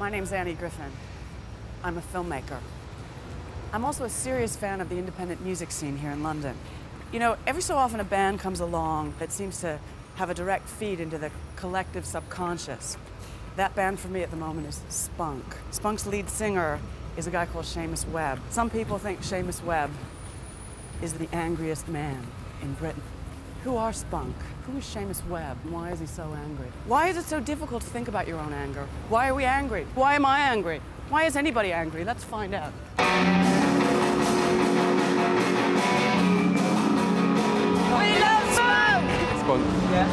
My name's Annie Griffin. I'm a filmmaker. I'm also a serious fan of the independent music scene here in London. You know, every so often a band comes along that seems to have a direct feed into the collective subconscious. That band for me at the moment is Spunk. Punk's lead singer is a guy called Seamus Webb. Some people think Seamus Webb is the angriest man in Britain. Who are Spunk? Who is Seamus Webb? Why is he so angry? Why is it so difficult to think about your own anger? Why are we angry? Why am I angry? Why is anybody angry? Let's find out. Yeah.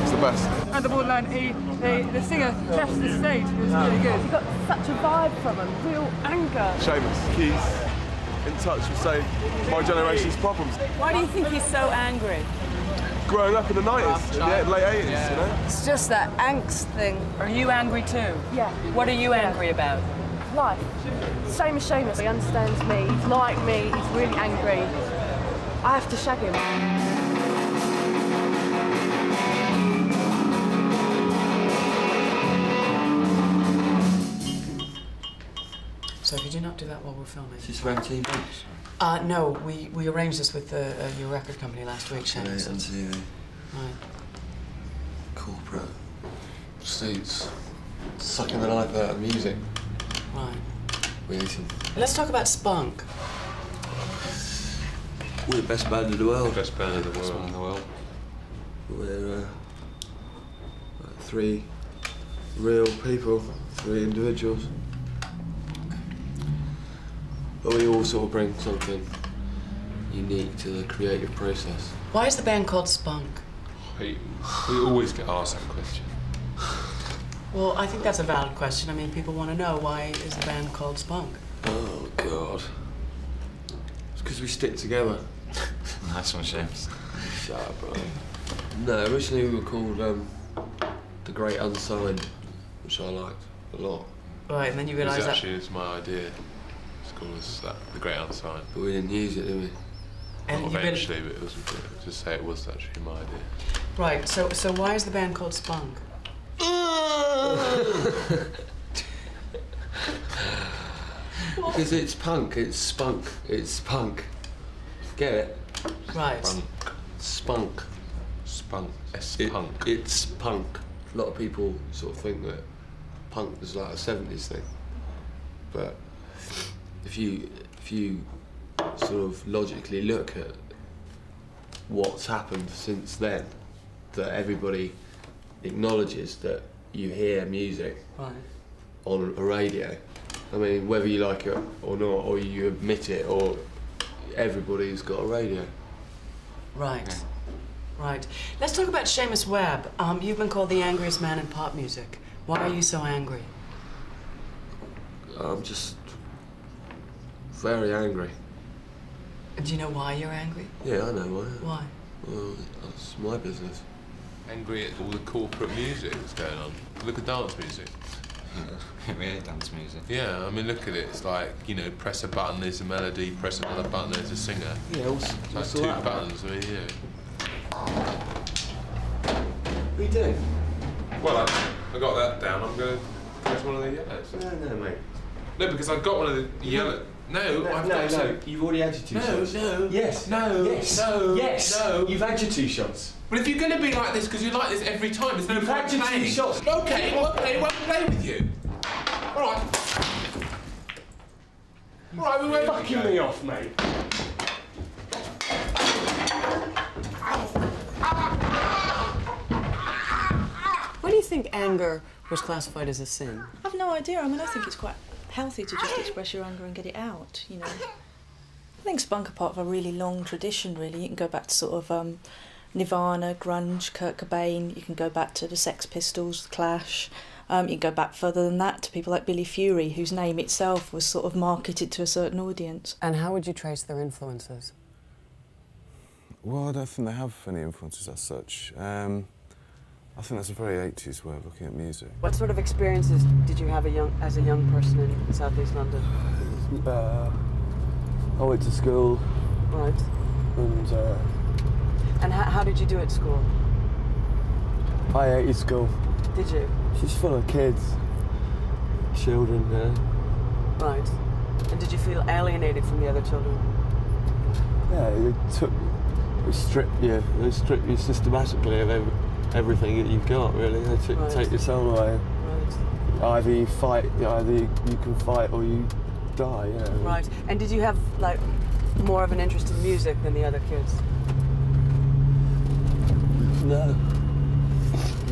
It's the best. And the borderline, the singer left the stage. It was really good. You got such a vibe from him, real anger. Seamus, he's in touch with, say, my generation's problems. Why do you think he's so angry? Growing up in the 90s, late 80s, you know? It's just that angst thing. Are you angry too? Yeah. What are you angry about? Life. Same as Seamus. He understands me, he's like me, he's really angry. I have to shag him. So could you not do that while we're filming? Is this around TV? No, we arranged this with your record company last week, Shane. On TV. Right. Corporate. Suits. Sucking the life out of music. Right. We need some... Let's talk about Spunk. We're the best band in the world. Best band in the world. We're three real people, three individuals. But we all sort of bring something unique to the creative process. Why is the band called Spunk? We always get asked that question. Well, I think that's a valid question. I mean, people want to know, why is the band called Spunk? Oh, God. It's because we stick together. Nice one, James. Shut up, bro. No, originally we were called The Great Unsigned, which I liked a lot. Right, and then you realise that... actually it's my idea. Was that The Great Unsigned. But we didn't use it, did we? And well, eventually, but it was just say it was actually my idea. Right. So why is the band called Spunk? Because it's punk. It's spunk. It's spunk. Get it? Right. Spunk. Spunk. Spunk. It's punk. A lot of people sort of think that punk was like a 70s thing, but if you sort of logically look at what's happened since then, that everybody acknowledges that you hear music on a radio. I mean, whether you like it or not, or you admit it, or everybody's got a radio. Right, right. Let's talk about Seamus Webb. You've been called the angriest man in pop music. Why are you so angry? I'm just... very angry. And do you know why you're angry? Yeah, I know why. Why? Well, that's my business. Angry at all the corporate music that's going on. Look at dance music. We hate dance music. Yeah, I mean, look at it. It's like, you know, press a button, there's a melody, press another button, there's a singer. Yeah, it's like two buttons, I mean, What are you doing? Well, I got that down. I'm going to press one of the yellows. No, mate. No, because I got one of the yellow... No, you've already had your two shots. No. You've had your two shots. But if you're going to be like this, because you like this every time, there's no point playing. You've had your two shots. OK, won't play with you. All right. All right, we won't... Fucking me off, mate. Why do you think anger was classified as a sin? I've no idea. I mean, I think it's quite... healthy to just express your anger and get it out, you know. I think Spunk are part of a really long tradition, really. You can go back to sort of Nirvana, grunge, Kurt Cobain. You can go back to the Sex Pistols, The Clash. You can go back further than that to people like Billy Fury, whose name itself was sort of marketed to a certain audience. And how would you trace their influences? Well, I don't think they have any influences as such. I think that's a very 80s way of looking at music. What sort of experiences did you have as a young person in Southeast London? I went to school. Right. And... and how did you do at school? I hated school. Did you? She's full of kids. children, yeah. Right. And did you feel alienated from the other children? Yeah, they strip you systematically of everything that you've got, really. They right. take your soul away. Right. Either you can fight or you die, yeah. Right. And did you have, like, more of an interest in music than the other kids? No.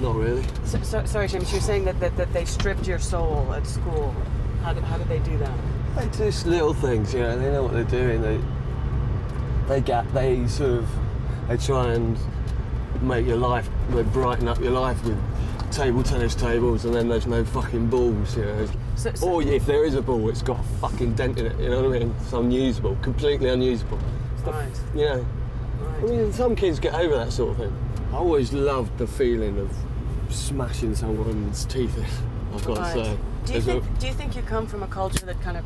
Not really. So, sorry, James, you were saying that they stripped your soul at school. How did they do that? They do just little things, you know. They know what they're doing. They try and make your life. They brighten up your life with table tennis tables, and then there's no fucking balls, you know. Or if there is a ball, it's got a fucking dent in it. You know what I mean? It's unusable, completely unusable. Right. You know. Right. I mean, some kids get over that sort of thing. I always loved the feeling of smashing someone's teeth in, I've got to say. Do you think you come from a culture that kind of...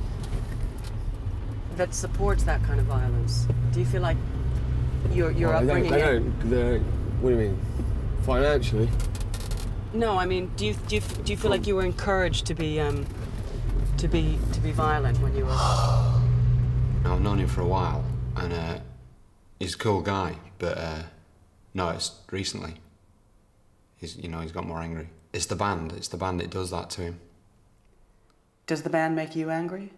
that supports that kind of violence? Do you feel like your upbringing... They don't... What do you mean? Financially? No, I mean, do you feel like you were encouraged to be violent when you were... I've known him for a while, and he's a cool guy, but... No, it's recently. He's got more angry. It's the band that does that to him. Does the band make you angry?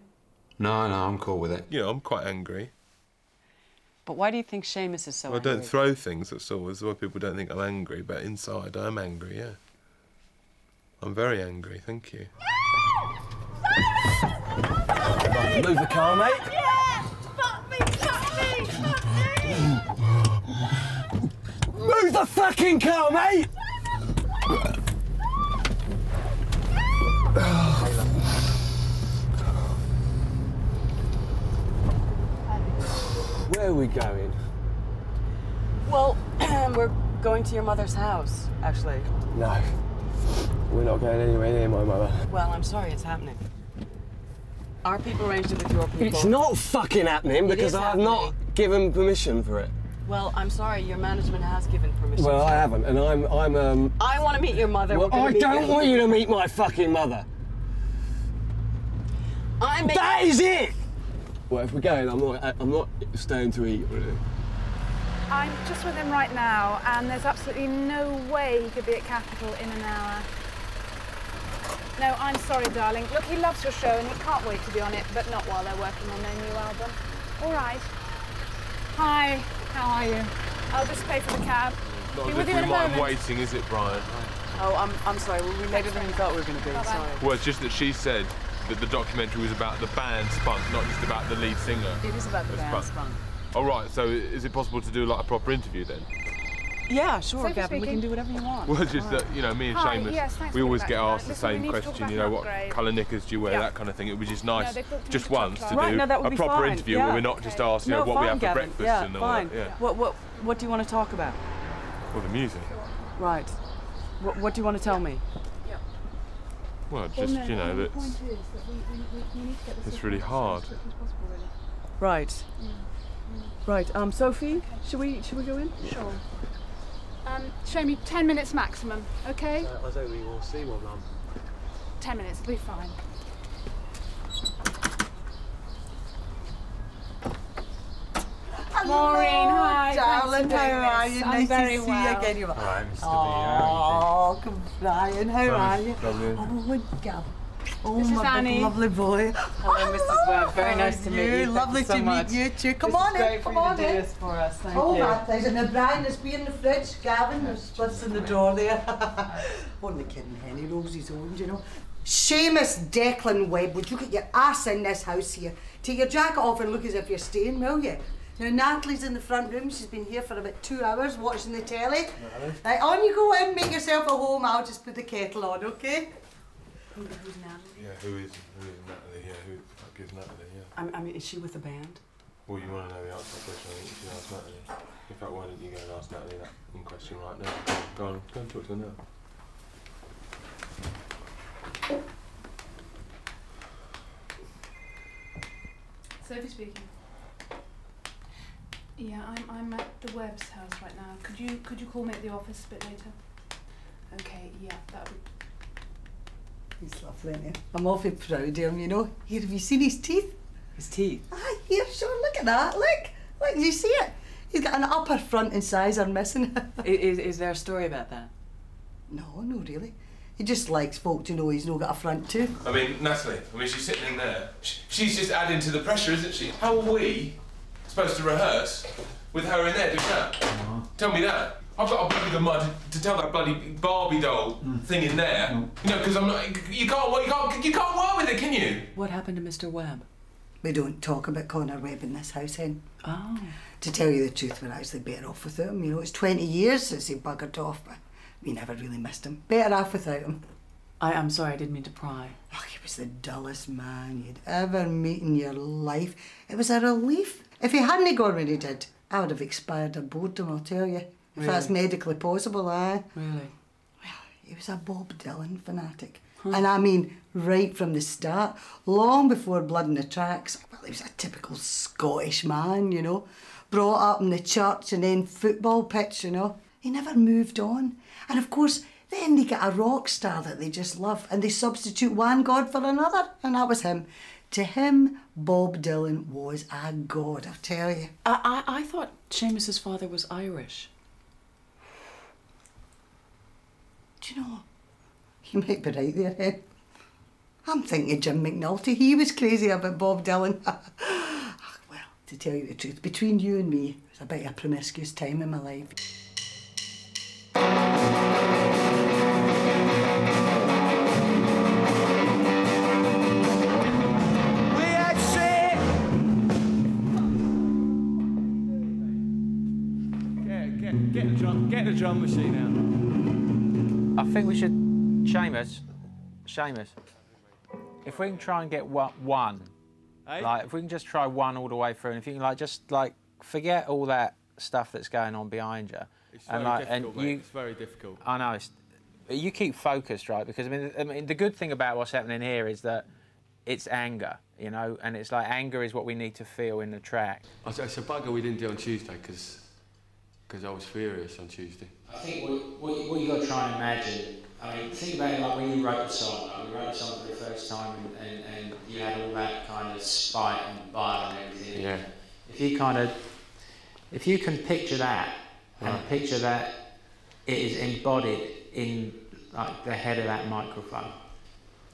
No, I'm cool with it. Yeah, I'm quite angry. But why do you think Seamus is so angry? I don't throw things, that's all. That's why people don't think I'm angry, but inside I'm angry, yeah. I'm very angry, thank you. No! Move the car, mate. Yeah! Fuck me, fuck me, fuck me! Move the fucking car, mate! Where are we going? Well, we're going to your mother's house, actually. No. We're not going anywhere near my mother. Well, I'm sorry it's happening. Our people arranged it with your people. It's not fucking happening because I have not given permission for it. Well, I'm sorry, your management has given permission. Well, I haven't, and I'm I want to meet your mother. Well, I don't want you to meet my fucking mother. That is it! Well, if we're going, I'm not staying to eat, really. I'm just with him right now, and there's absolutely no way he could be at Capital in an hour. No, I'm sorry, darling. Look, he loves your show, and he can't wait to be on it, but not while they're working on their new album. All right. Hi. How are you? I'll just pay for the cab. Not be with you in a moment. Waiting, is it, Brian? Oh, I'm sorry. We made it than we thought we were going to be. Sorry. Well, it's just that she said that the documentary was about the band Spunk, not just about the lead singer. It is about the band Spunk. All right. So, is it possible to do like a proper interview then? Yeah, sure, Gavin. We can do whatever you want. Well, just that, you know, me and Seamus, yes, we always get asked the same question. You know, what colour knickers do you wear? Yeah. That kind of thing. It was just nice, just once, to do a proper interview where we're not just asked, you know, what we have for breakfast and all that. Yeah, fine. What do you want to talk about? Well, the music. Right. What do you want to tell me? Well, just you know, it's really hard. Right. Right. Sophie, should we go in? Sure. Show me 10 minutes maximum, okay? I don't really want to see one, Mum. 10 minutes, it'll be fine. Maureen, hi, darling, how are you? I'm nice very to see well. You again. You're right, Mr. Oh, B. Oh, Brian, how are you? Oh, my God. Oh, this is Annie. Lovely boy. Hello, Mrs. Webb. Very nice to meet you. Lovely to meet you too. Come on in. Come on in. All right, thanks. And Brian, there's beer in the fridge. Gavin, there's splits in the door there. Only kidding, Henny rolls his own, you know. Seamus Declan Webb, would you get your ass in this house here? Take your jacket off and look as if you're staying, will you? Now, Natalie's in the front room. She's been here for about 2 hours watching the telly. Right, on you go in, make yourself at home. I'll just put the kettle on, okay? Who's Natalie? Yeah, who is Natalie? Yeah, who the fuck is Natalie? Yeah. I mean, is she with the band? Well, you want to know the answer to the question, I think you should ask Natalie. In fact, why didn't you go and ask Natalie that in question right now? Go and talk to her now. Sophie speaking. Yeah, I'm at the Webb's house right now. Could you call me at the office a bit later? Okay, yeah, that would. He's lovely, isn't he? I'm awfully proud of him, you know. Here, have you seen his teeth? His teeth? Ah, here, sure, look at that, look. Look, do you see it? He's got an upper front and size are missing. Is there a story about that? No, no, really. He just likes folk to know he's no got a front tooth. I mean, Natalie, I mean, she's sitting in there. She's just adding to the pressure, isn't she? How are we supposed to rehearse with her in there doing that? Tell me that. I've got to bloody the mud to tell that bloody Barbie doll thing in there. You know, because I'm not. You can't work with it, can you? What happened to Mr. Webb? We don't talk about Connor Webb in this house, Hen. Oh. To tell you the truth, we're actually better off without him. You know, it's 20 years since he buggered off, but we never really missed him. Better off without him. I'm sorry, I didn't mean to pry. Oh, he was the dullest man you'd ever meet in your life. It was a relief. If he hadn't gone when he did, I would have expired of boredom, I'll tell you. Really? If that's medically possible, aye. Really? Well, he was a Bob Dylan fanatic. And I mean, right from the start, long before Blood in the Tracks. Well, he was a typical Scottish man, you know, brought up in the church and then football pitch, you know. He never moved on. And of course, then they get a rock star that they just love and they substitute one god for another, and that was him. To him, Bob Dylan was a god, I'll tell you. I thought Seamus's father was Irish. Do you know, you might be right there, Hen. I'm thinking of Jim McNulty. He was crazy about Bob Dylan. Well, to tell you the truth, between you and me, it was a bit of a promiscuous time in my life. Get the drum machine out. I think we should... Seamus, if we can try and get one, like if we can just try one all the way through, and if you can like just like forget all that stuff that's going on behind you. It's and, very like, difficult, and mate. It's very difficult. I know. You keep focused, right? Because I mean, the good thing about what's happening here is that it's anger, you know, and it's like anger is what we need to feel in the track. It's a bugger we didn't do on Tuesday because I was furious on Tuesday. I think what you got to try and imagine. I mean, think about it like when you wrote the song. Like you wrote the song for the first time and you had all that kind of spite and bile and everything. Yeah. If you can picture that and picture that it is embodied in like the head of that microphone,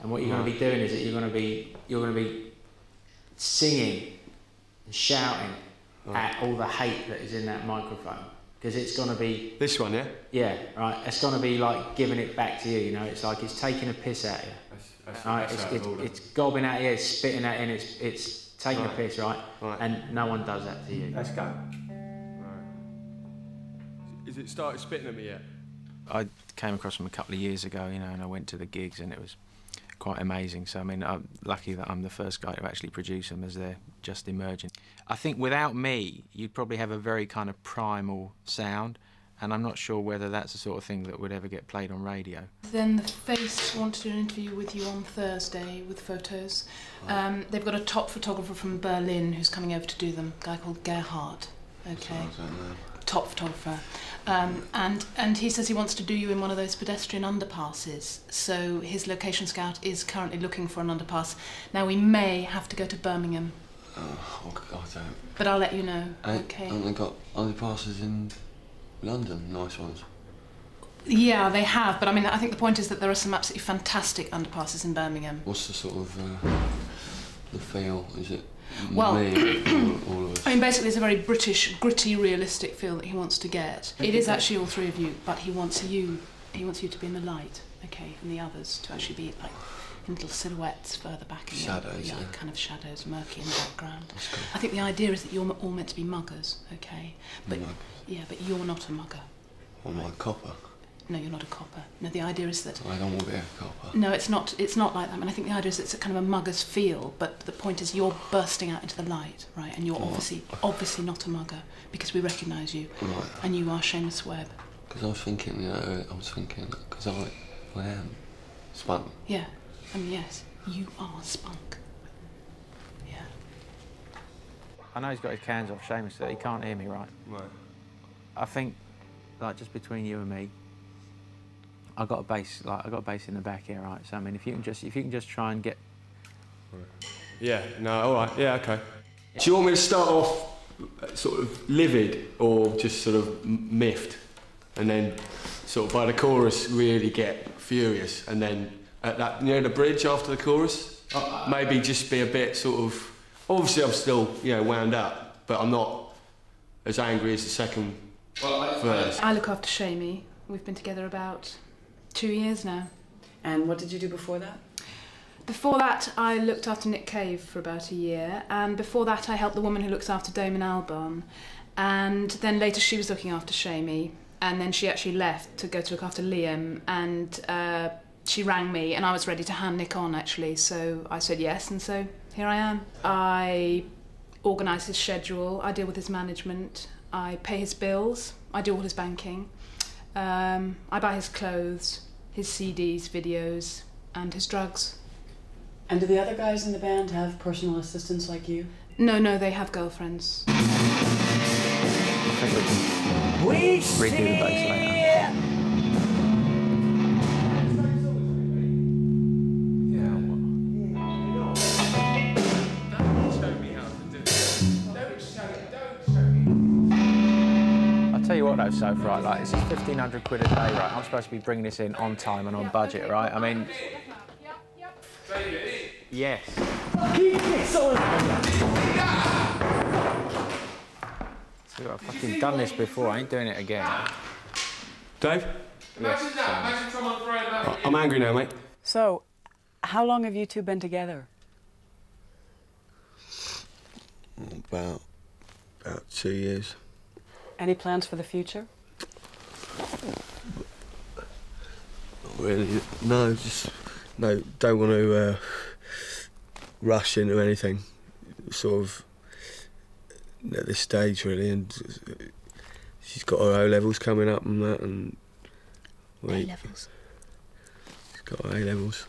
and what you're going to be doing is that you're going to be singing and shouting at all the hate that is in that microphone. Because it's going to be... This one, yeah? Yeah, right. It's going to be like giving it back to you, you know? It's like it's taking a piss at you. It's gobbing at you, it's spitting at you, and it's taking a piss, right? And no one does that to you. Let's go. Right. Has it started spitting at me yet? I came across him a couple of years ago, you know, and I went to the gigs and it was quite amazing. So, I mean, I'm lucky that I'm the first guy to actually produce them as they're just emerging. I think without me, you'd probably have a very kind of primal sound, and I'm not sure whether that's the sort of thing that would ever get played on radio. Then The Face want to do an interview with you on Thursday with photos. They've got a top photographer from Berlin who's coming over to do them, a guy called Gerhardt. Okay. Top photographer, and he says he wants to do you in one of those pedestrian underpasses, so his location scout is currently looking for an underpass. Now, we may have to go to Birmingham. Oh, I don't. But I'll let you know, OK? Haven't they got underpasses in London, nice ones? Yeah, they have, but I mean, I think the point is that there are some absolutely fantastic underpasses in Birmingham. What's the sort of, the feel, is it? Well, I mean, basically, it's a very British, gritty, realistic feel that he wants to get. It is actually all three of you, but he wants you to be in the light, okay, and the others to actually be like in little silhouettes further back in shadows, yeah. Kind of shadows, murky in the background. Cool. I think the idea is that you're all meant to be muggers, okay? But muggers. Yeah, but you're not a mugger. Well, I'm a copper. No, you're not a copper. No, the idea is that... I don't want to be a copper. No, it's not like that. I mean, I think the idea is it's a kind of a mugger's feel, but the point is you're bursting out into the light, right? And you're obviously not a mugger, because we recognise you. Right. And you are Seamus Webb. Because I was thinking, you know, because I am Spunk. Yeah, I mean, yes, you are Spunk. Yeah. I know he's got his cans off Seamus, so he can't hear me, right? Right. I think, like, just between you and me, I got a bass, like I got a bass in the back here, right? So I mean, if you can just try and get. Yeah. No. All right. Yeah. Okay. Do you want me to start off sort of livid or just sort of miffed, and then sort of by the chorus really get furious, and then at that near the bridge after the chorus maybe just be a bit sort of. Obviously, I'm still, you know, wound up, but I'm not as angry as the second verse. I look after Shamey. We've been together about 2 years now. And what did you do before that? Before that, I looked after Nick Cave for about a year, and before that I helped the woman who looks after Damon Albarn. And then later she was looking after Shamey, and then she actually left to go to look after Liam, and she rang me, and I was ready to hand Nick on, actually, so I said yes, and so here I am. I organise his schedule, I deal with his management, I pay his bills, I do all his banking, I buy his clothes, his CDs, videos, and his drugs. And do the other guys in the band have personal assistants like you? No, no, they have girlfriends. I think we can redo the bass later. So right, like it's £1,500 a day, right? I'm supposed to be bringing this in on time and on budget, right? I mean, yes. So I've fucking done this before. I ain't doing it again. Dave. Imagine that. Imagine someone throwing that. I'm angry now, mate. So, how long have you two been together? About 2 years. Any plans for the future? Not really. No, just no. Don't want to rush into anything. Sort of at this stage, really. And she's got her O levels coming up and that. And wait, A levels. She's got her A levels.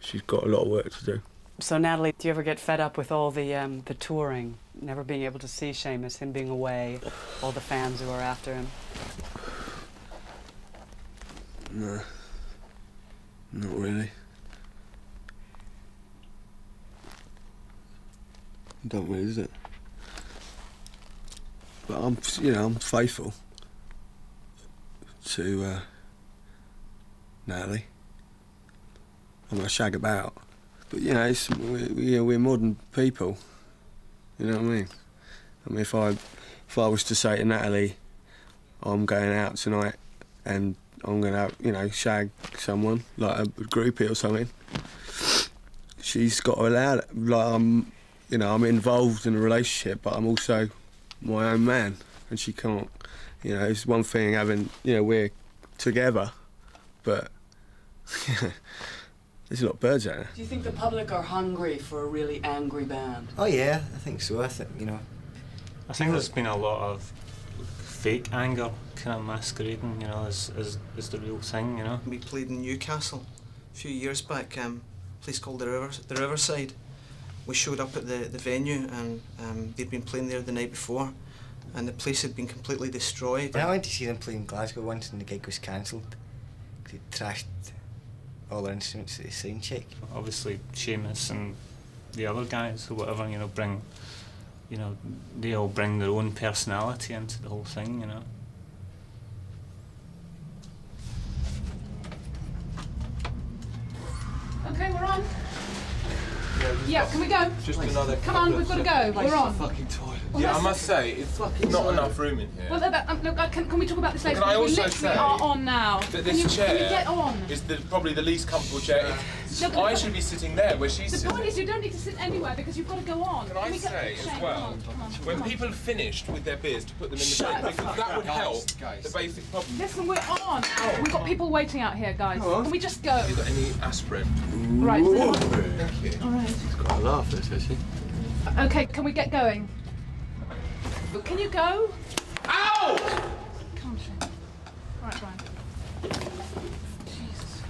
She's got a lot of work to do. So, Natalie, do you ever get fed up with all the touring, never being able to see Seamus, him being away, all the fans who are after him? No, not really. I don't really, is it? But I'm, you know, I'm faithful to Natalie. I'm not shag about. But, you know, it's, we're modern people, you know what I mean? I mean, if I was to say to Natalie, I'm going out tonight and I'm going to, you know, shag someone, like a groupie or something, she's got to allow it. Like, I'm, you know, I'm involved in a relationship, but I'm also my own man, and she can't. You know, it's one thing having, you know, we're together, but... There's a lot of birds out there. Do you think the public are hungry for a really angry band? Oh, yeah, I think so. I think, you know... I think there's been a lot of fake anger kind of masquerading, you know, as the real thing, you know. We played in Newcastle a few years back, a place called the Riverside. We showed up at the venue, and they'd been playing there the night before, and the place had been completely destroyed. I went to see them play in Glasgow once, and the gig was cancelled. They trashed all their instruments at the sound check. Obviously, Seamus and the other guys or whatever, you know, bring, you know, they all bring their own personality into the whole thing, you know. Okay, we're on. Yeah, can we go? Just another. Come on, we've got to go. We're on. Fucking toilet. Well, yeah, I must say, it's not enough room in here. Well, look, can we talk about this later? Can I also say are on now. That this chair is probably the least comfortable chair. Look, I should be sitting there where she's sitting. The point is, you don't need to sit anywhere because you've got to go on. Can I say as well, when people have finished with their beers, to put them in the bin, because that would help the basic problem. Listen, we're on. We've got people waiting out here, guys. Can we just go? Have you got any aspirin? Right. Thank you. All right. She's got a laugh, this, has she? Okay, can we get going? Can you go? Ow! Come on, Shane. Right, Brian. Jesus.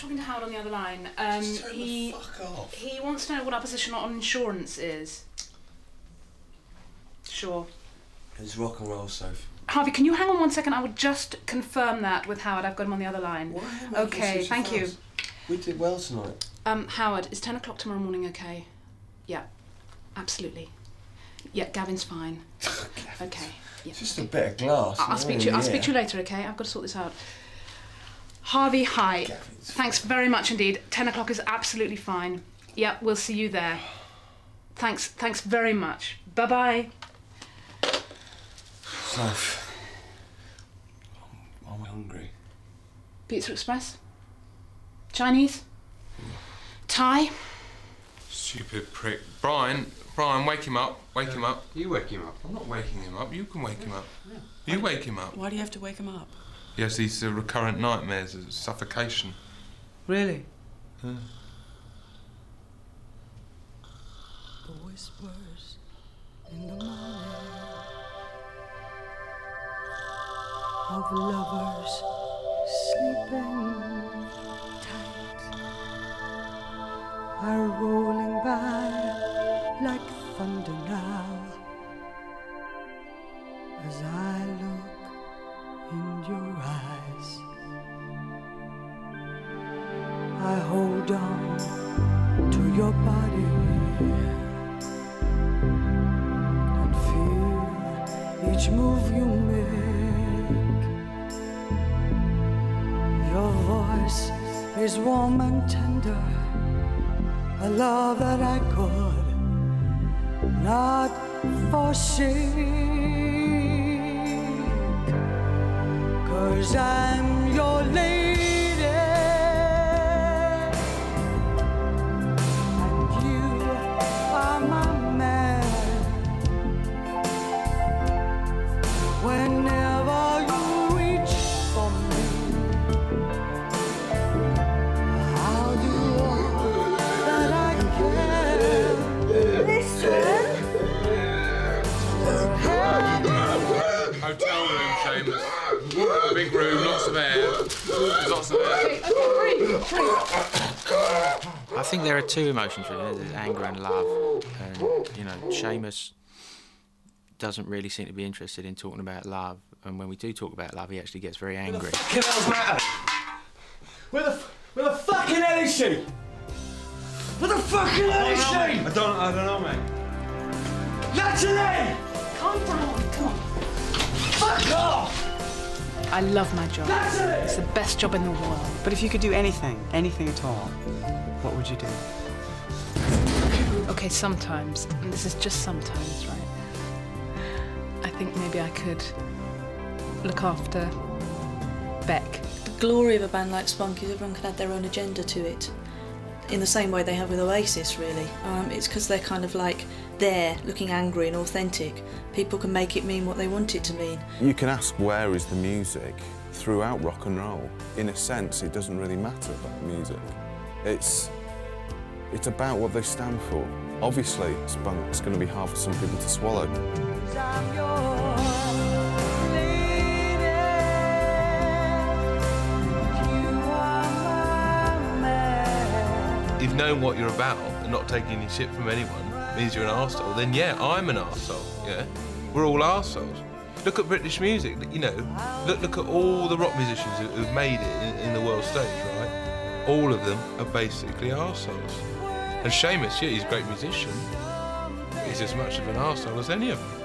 just talking to Howard on the other line. Just turn the fuck off. He wants to know what our position on insurance is. Sure. It's rock and roll, Soph. Harvey, can you hang on 1 second? I would just confirm that with Howard. I've got him on the other line. Okay, thank you. We did well tonight. Howard, is 10 o'clock tomorrow morning okay? Yeah, absolutely. Yeah, Gavin's fine. Gavin's okay. Yeah. Just a bit of glass. I'll speak to you. I'll speak to you later, okay? I've got to sort this out. Harvey, hi. Gavin's Thanks very much indeed. 10 o'clock is absolutely fine. Yeah, we'll see you there. Thanks very much. Bye bye. Soph, I'm hungry. Pizza Express? Chinese? Yeah. Thai? Stupid prick. Brian, wake him up. Wake him up. You wake him up. I'm not waking him up. You can wake him up. Yeah. You wake him up. Why do you have to wake him up? He has these recurrent nightmares of suffocation. Really? Yeah. The whispers in the morning of lovers sleeping tight are rolling by like thunder now as I look in your eyes. I hold on to your body and feel each move you make. Your voice is warm and tender, a love that I could not forsake, 'cause I'm your lady and you are my man. Whenever you reach for me, big room, lots of air. There's lots of air. Okay, I think there are two emotions really. There's anger and love. And, you know, Seamus doesn't really seem to be interested in talking about love. And when we do talk about love, he actually gets very angry. What the fucking hell's the matter? Where the fucking hell is she? Where the fucking hell is she? I don't know, mate. Natalie! Calm down, come on. Fuck off! I love my job. It's the best job in the world. But if you could do anything, anything at all, what would you do? Okay, sometimes, and this is just sometimes, right? I think maybe I could look after Beck. The glory of a band like Spunk is everyone can add their own agenda to it, in the same way they have with Oasis, really. It's because they're kind of like there, looking angry and authentic. People can make it mean what they want it to mean. You can ask where is the music throughout rock and roll. In a sense, it doesn't really matter about music. It's about what they stand for. Obviously, Spunk's going to be hard for some people to swallow. I'm yours. If knowing what you're about and not taking any shit from anyone means you're an arsehole, then yeah, I'm an arsehole, yeah? We're all arseholes. Look at British music, you know, look at all the rock musicians who've made it in the world stage, right? All of them are basically arseholes. And Seamus, yeah, he's a great musician, but he's as much of an arsehole as any of them.